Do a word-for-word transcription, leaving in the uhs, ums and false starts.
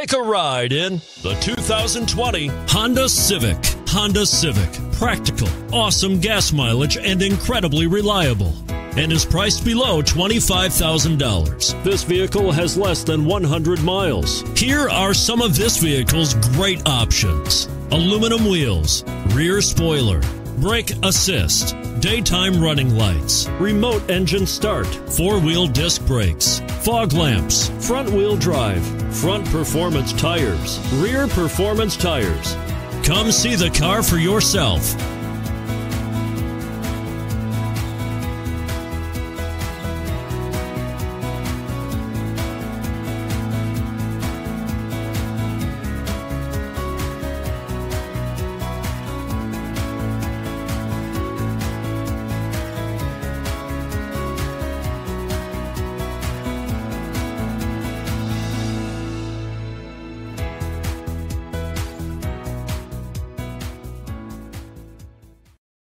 Take a ride in the two thousand twenty Honda Civic. Honda Civic, practical, awesome gas mileage, and incredibly reliable, and is priced below twenty-five thousand dollars. This vehicle has less than one hundred miles. Here are some of this vehicle's great options: aluminum wheels, rear spoiler, brake assist, daytime running lights, remote engine start, four-wheel disc brakes, fog lamps, front-wheel drive, front performance tires, rear performance tires. Come see the car for yourself.